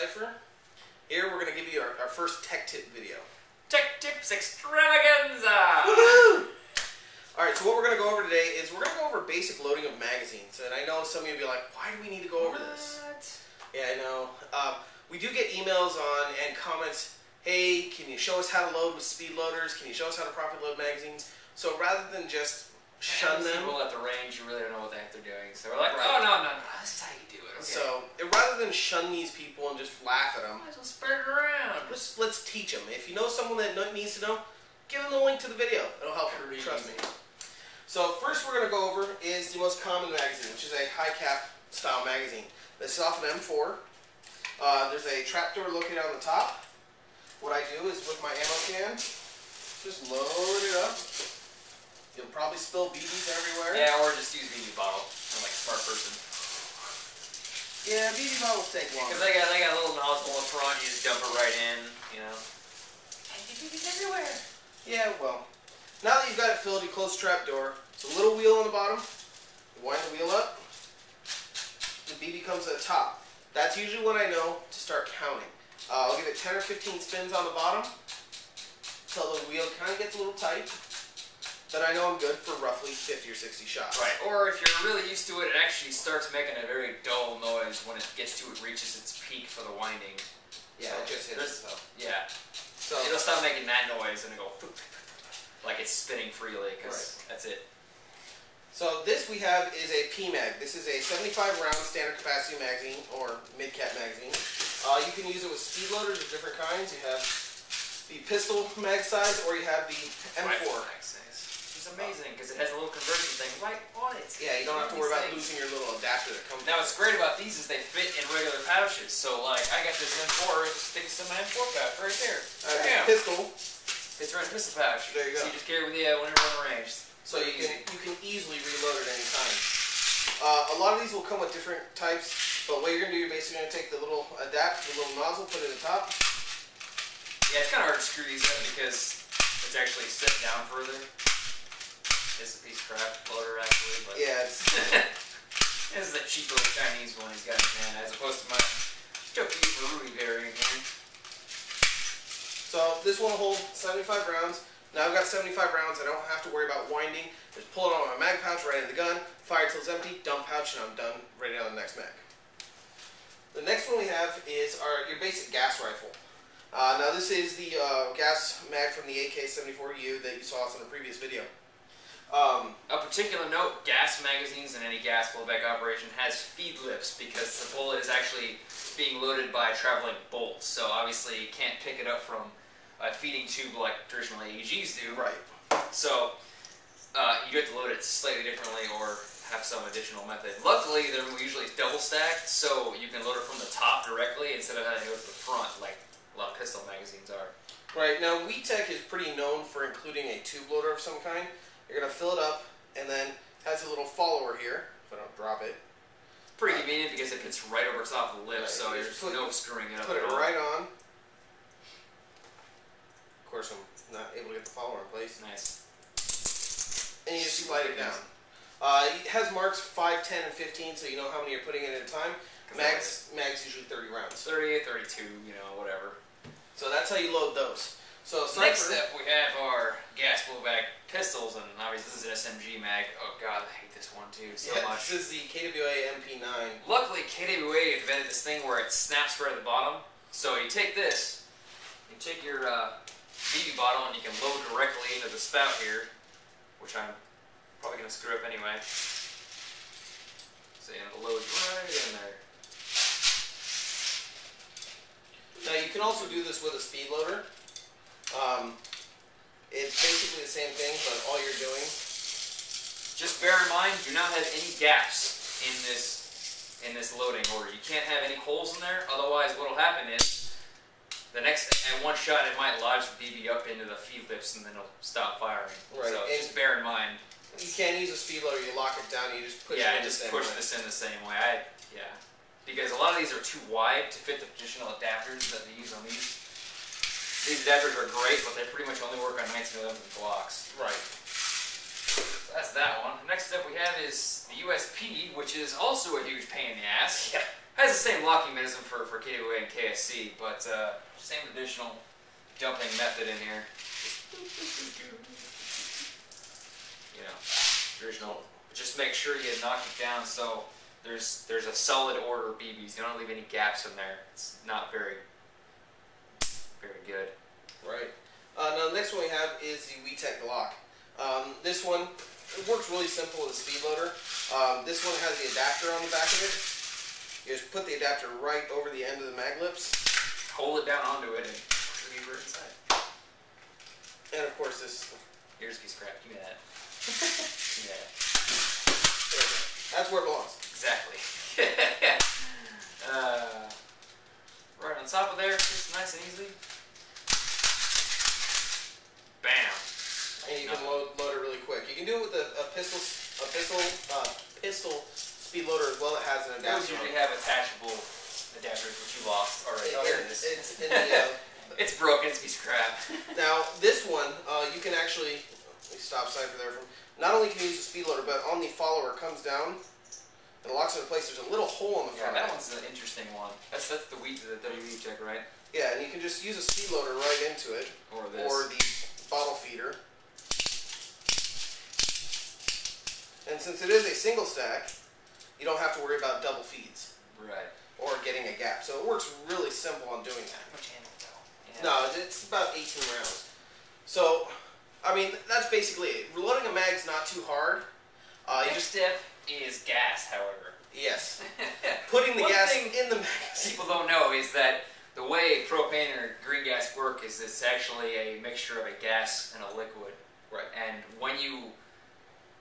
Cypher. Here we're going to give you our first tech tip video. Tech Tips Extravaganza! Woohoo! Alright, so what we're going to go over today is we're going to go over basic loading of magazines. And I know some of you will be like, why do we need to go over this? Yeah, I know. We do get emails on and comments, hey, can you show us how to load with speed loaders? Can you show us how to properly load magazines? So rather than just shun them. People at the range who really don't know what the heck they're doing. So we're like, oh, no, that's how you do it. Okay. So rather than shun these people and just laugh at them. Might as well spread it around. Let's teach them. If you know someone that needs to know, give them the link to the video. It'll help you, trust me. So first we're going to go over is the most common magazine, which is a high cap style magazine. This is off an M4. There's a trap door located on the top. What I do is with my ammo can, just load it up. You'll probably spill BBs everywhere. Yeah, or just use BB bottle. I'm like a smart person. Yeah, BB bottles take longer. Because they got a little nozzle up front, you just dump it right in, you know. And you BBs everywhere. Yeah, well, now that you've got it filled, you close the trap door. It's a little wheel on the bottom. You wind the wheel up. The BB comes to the top. That's usually when I know to start counting. I'll give it 10 or 15 spins on the bottom until the wheel kind of gets a little tight. Then I know I'm good for roughly 50 or 60 shots. Right, or if you're really used to it, it actually starts making a very dull noise when it gets to, it reaches its peak for the winding. Yeah, so it just hits itself. Yeah. So it'll stop making that noise and it'll go like it's spinning freely, because that's it. So this we have is a PMag. This is a 75 round standard capacity magazine or mid-cap magazine. You can use it with speed loaders of different kinds. You have the pistol mag size or you have the M4 mag size. It's amazing because it has a little conversion thing right on it. Yeah, you don't have to worry about losing your little adapter that comes. Now, what's great about these is they fit in regular pouches. So, like, I got this M4, it sticks to my M4 pouch right there. Pistol. It's right in the pistol pouch. There you go. So you just carry with you whenever on the range. So you can easily reload at any time. A lot of these will come with different types, but what you're gonna do, you're basically gonna take the little adapter, the little nozzle, put it at the top. Yeah, it's kind of hard to screw these up because it's actually set down further. It's a piece of crap loader, actually, but yeah, it's, this is a cheap little Chinese one he's got in his hand, as opposed to my Chucky Rui variant here. So this one will hold 75 rounds. Now I've got 75 rounds. I don't have to worry about winding. Just pull it on my mag pouch, right in the gun, fire till it's empty, dump pouch, and I'm done. Ready on the next mag. The next one we have is your basic gas rifle. Now this is the gas mag from the AK-74U that you saw us in the previous video. A particular note, gas magazines and any gas blowback operation has feed lips because the bullet is actually being loaded by a traveling bolt. So obviously you can't pick it up from a feeding tube like traditional AEGs do. Right. So you have to load it slightly differently or have some additional method. Luckily, they're usually double stacked, so you can load it from the top directly instead of having to go to the front like a lot of pistol magazines are. Right. Now, WE-Tech is pretty known for including a tube loader of some kind. You're going to fill it up, and then it has a little follower here, if I don't drop it. It's pretty convenient because it fits right over top of the lip, right, so there's no screwing it up at all. Put it right on. Of course, I'm not able to get the follower in place. Nice. And you just slide it down. It has marks 5, 10, and 15, so you know how many you're putting in at a time. Mags usually 30 rounds. 30, 32, you know, whatever. So that's how you load those. So next up, we have our gas blowback pistols, and obviously this is an SMG mag. Oh god, I hate this one too so much. This is the KWA MP9. Luckily, KWA invented this thing where it snaps right at the bottom. So you take this, you take your BB bottle, and you can load directly into the spout here, which I'm probably going to screw up anyway. So you have to load right in there. Now you can also do this with a speed loader. It's basically the same thing, but all you're doing. Just bear in mind, do not have any gaps in this loading order. You can't have any holes in there. Otherwise, what'll happen is the next at one shot it might lodge the BB up into the feed lips and then it'll stop firing. Right. So and just bear in mind. You can't use a speed loader. You lock it down. And you just push. Yeah, it in just the same push way. This in the same way. Because a lot of these are too wide to fit the traditional adapters that they use on these. These adapters are great, but they pretty much only work on 1911 Glocks. Right. So that's that one. Next up we have is the USP, which is also a huge pain in the ass. Yeah. has the same locking mechanism for KWA and KSC, but same additional dumping method in here. You know, original. Just make sure you knock it down so there's a solid order of BBs. You don't leave any gaps in there. It's not very good. Right. Now the next one we have is the WE-Tech Glock. This one, it works really simple with a speed loader. This one has the adapter on the back of it. You just put the adapter right over the end of the mag lips. Hold it down onto it and leave it inside. And of course this... Here's a piece of crap. Give me that. Give me that. There we go. That's where it belongs. Exactly. Right on top of there, just nice and easily. Bam. And you can load it really quick. You can do it with a pistol speed loader as well. It has an adapter. Those usually have attachable adapters, which you lost already. It's broken. It's a piece of crap. Now this one, you can actually stop Cypher there. Not only can you use the speed loader, but on the follower comes down and locks into place. There's a little hole in the front. Yeah, that one's an interesting one. That's the WE-Tech, right? Yeah, and you can just use a speed loader right into it, or this, or the bottle feeder. And since it is a single stack, you don't have to worry about double feeds. Right. Or getting a gap. So it works really simple on doing that. Much ammo though. No, it's about 18 rounds. So, I mean, that's basically it. Reloading a mag's not too hard. Next step is gas, however. Yes. Putting the gas in the mag. People don't know is that the way propane or green gas work is it's actually a mixture of a gas and a liquid. Right. And when you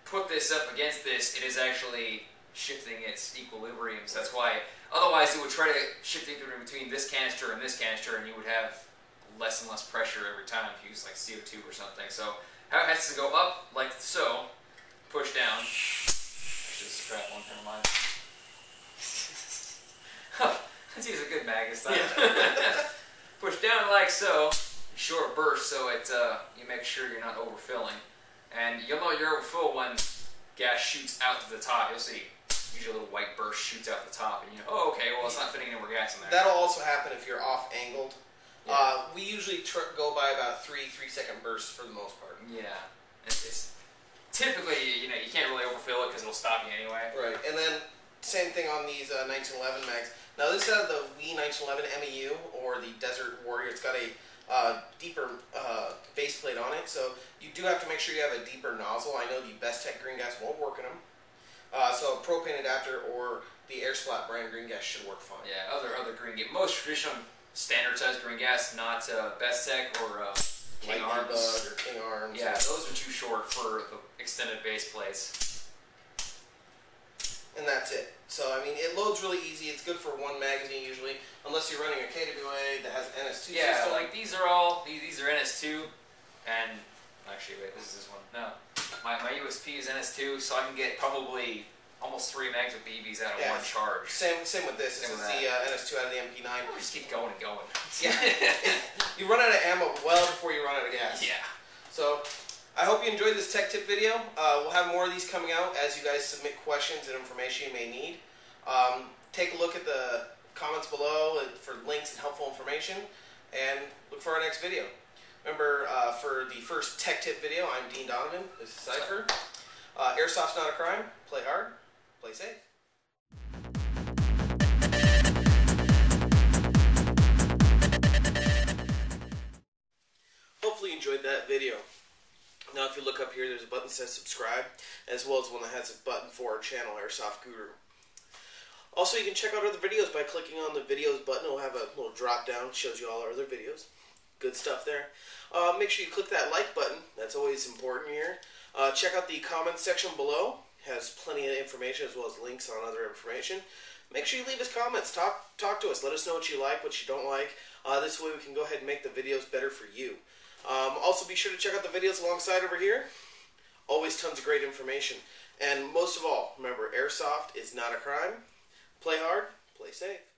put this up against this, it is actually shifting its equilibrium. So that's why, otherwise it would try to shift the equilibrium between this canister, and you would have less and less pressure every time if you use like CO2 or something. So how it has to go up, like so, push down. Actually, this is a crap one, never mind. Let's use a good mag this time. Yeah. Push down like so, short burst, so it you make sure you're not overfilling. And you'll know you're overfull when gas shoots out to the top. You'll see usually a little white burst shoots out the top, and you know, oh, okay, well, it's not fitting any more gas in there. That'll also happen if you're off-angled. Yeah. We usually go by about three-second bursts for the most part. Yeah. It's typically, you know, you can't really overfill it because it'll stop you anyway. Right. And then same thing on these 1911 mags. Now, this is out of the WE-1911 MEU, or the Desert Warrior. It's got a... deeper base plate on it, so you do have to make sure you have a deeper nozzle. I know the Best Tech green gas won't work in them, so a propane adapter or the AirSplat brand green gas should work fine. Yeah, other green gas, most traditional standard size green gas, not Best Tech or King Arms. Yeah, those are too short for the extended base plates. And that's it. So, I mean, it loads really easy. It's good for one magazine usually, unless you're running a KWA that has an NS2 system. Yeah, like these are all, these are NS2, and actually, wait, this is this one. No, my USP is NS2, so I can get probably almost 3 mags of BBs out of one charge. Same with this. This is the NS2 out of the MP9. I'll just keep going and going. Yeah, you run out of ammo well before you run out of gas. Yeah. So, I hope you enjoyed this tech tip video. We'll have more of these coming out as you guys submit questions and information you may need. Take a look at the comments below for links and helpful information, and look for our next video. Remember, for the first tech tip video, I'm Dean Donovan. This is Cypher. Airsoft's not a crime. Play hard. Play safe. Hopefully you enjoyed that video. Now if you look up here, there's a button that says subscribe, as well as one that has a button for our channel, Airsoft Guru. Also, you can check out other videos by clicking on the videos button. It'll have a little drop down that shows you all our other videos. Good stuff there. Make sure you click that like button. That's always important here. Check out the comments section below. It has plenty of information as well as links on other information. Make sure you leave us comments. Talk to us. Let us know what you like, what you don't like. This way we can go ahead and make the videos better for you. Also, be sure to check out the videos alongside over here. Always tons of great information. And most of all, remember, Airsoft is not a crime. Play hard, play safe.